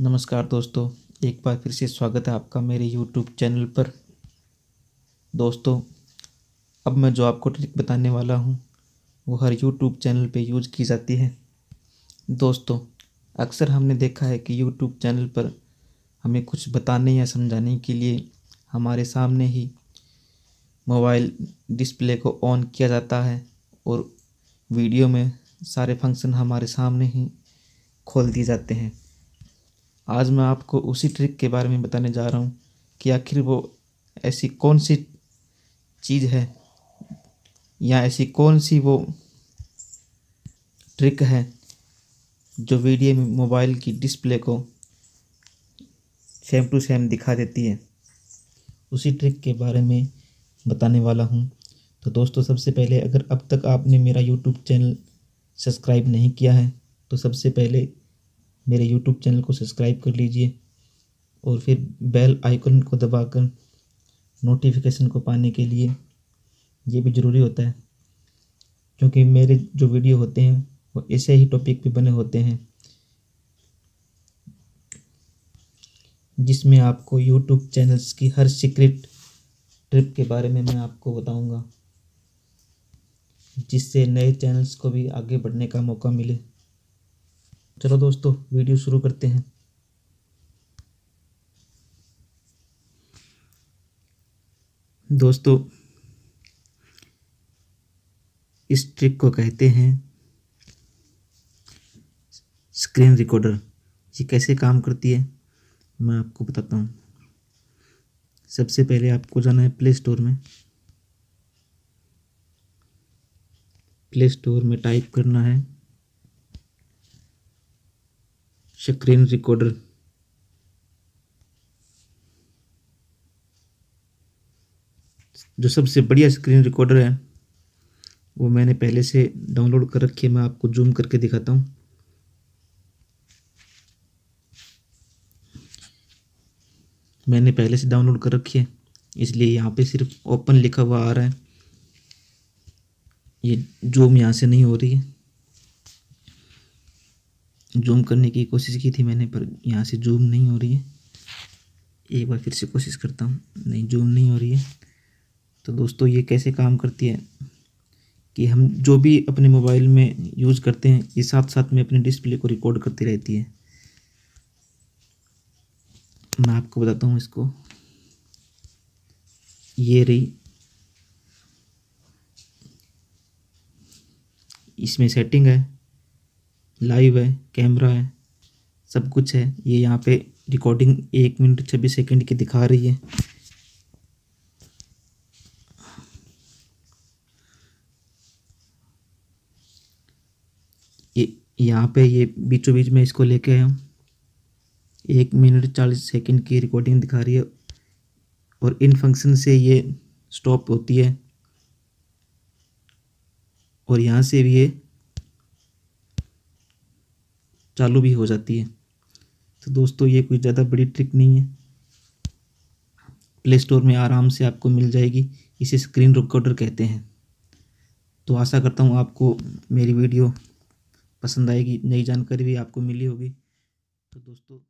नमस्कार दोस्तों, एक बार फिर से स्वागत है आपका मेरे YouTube चैनल पर। दोस्तों, अब मैं जो आपको ट्रिक बताने वाला हूँ वो हर YouTube चैनल पे यूज की जाती है। दोस्तों, अक्सर हमने देखा है कि YouTube चैनल पर हमें कुछ बताने या समझाने के लिए हमारे सामने ही मोबाइल डिस्प्ले को ऑन किया जाता है और वीडियो में सारे फंक्शन हमारे सामने ही खोल दिए जाते हैं। आज मैं आपको उसी ट्रिक के बारे में बताने जा रहा हूँ कि आखिर वो ऐसी कौन सी चीज़ है या ऐसी कौन सी वो ट्रिक है जो वीडियो में मोबाइल की डिस्प्ले को सेम टू सेम दिखा देती है। उसी ट्रिक के बारे में बताने वाला हूँ। तो दोस्तों, सबसे पहले अगर अब तक आपने मेरा YouTube चैनल सब्सक्राइब नहीं किया है तो सबसे पहले मेरे YouTube चैनल को सब्सक्राइब कर लीजिए और फिर बेल आइकन को दबाकर नोटिफिकेशन को पाने के लिए ये भी ज़रूरी होता है, क्योंकि मेरे जो वीडियो होते हैं वो ऐसे ही टॉपिक पे बने होते हैं जिसमें आपको YouTube चैनल्स की हर सीक्रेट ट्रिप के बारे में मैं आपको बताऊंगा, जिससे नए चैनल्स को भी आगे बढ़ने का मौका मिले। चलो दोस्तों, वीडियो शुरू करते हैं। दोस्तों, इस ट्रिक को कहते हैं स्क्रीन रिकॉर्डर। ये कैसे काम करती है मैं आपको बताता हूँ। सबसे पहले आपको जाना है प्ले स्टोर में। प्ले स्टोर में टाइप करना है स्क्रीन रिकॉर्डर। जो सबसे बढ़िया स्क्रीन रिकॉर्डर है वो मैंने पहले से डाउनलोड कर रखी है। मैं आपको जूम करके दिखाता हूँ। मैंने पहले से डाउनलोड कर रखी है, इसलिए यहाँ पे सिर्फ ओपन लिखा हुआ आ रहा है। ये जूम यहाँ से नहीं हो रही है। जूम करने की कोशिश की थी मैंने, पर यहाँ से जूम नहीं हो रही है। एक बार फिर से कोशिश करता हूँ, नहीं, जूम नहीं हो रही है। तो दोस्तों, ये कैसे काम करती है कि हम जो भी अपने मोबाइल में यूज़ करते हैं ये साथ साथ में अपने डिस्प्ले को रिकॉर्ड करती रहती है। मैं आपको बताता हूँ इसको। ये रही, इसमें सेटिंग है, लाइव है, कैमरा है, सब कुछ है। ये यहाँ पे रिकॉर्डिंग 1 मिनट 26 सेकंड की दिखा रही है। ये यहाँ पे ये बीचों बीच में इसको लेके आया हूँ। 1 मिनट 40 सेकंड की रिकॉर्डिंग दिखा रही है और इन फंक्शन से ये स्टॉप होती है और यहाँ से भी ये चालू भी हो जाती है। तो दोस्तों, ये कोई ज़्यादा बड़ी ट्रिक नहीं है। प्ले स्टोर में आराम से आपको मिल जाएगी। इसे स्क्रीन रिकॉर्डर कहते हैं। तो आशा करता हूँ आपको मेरी वीडियो पसंद आएगी, नई जानकारी भी आपको मिली होगी। तो दोस्तों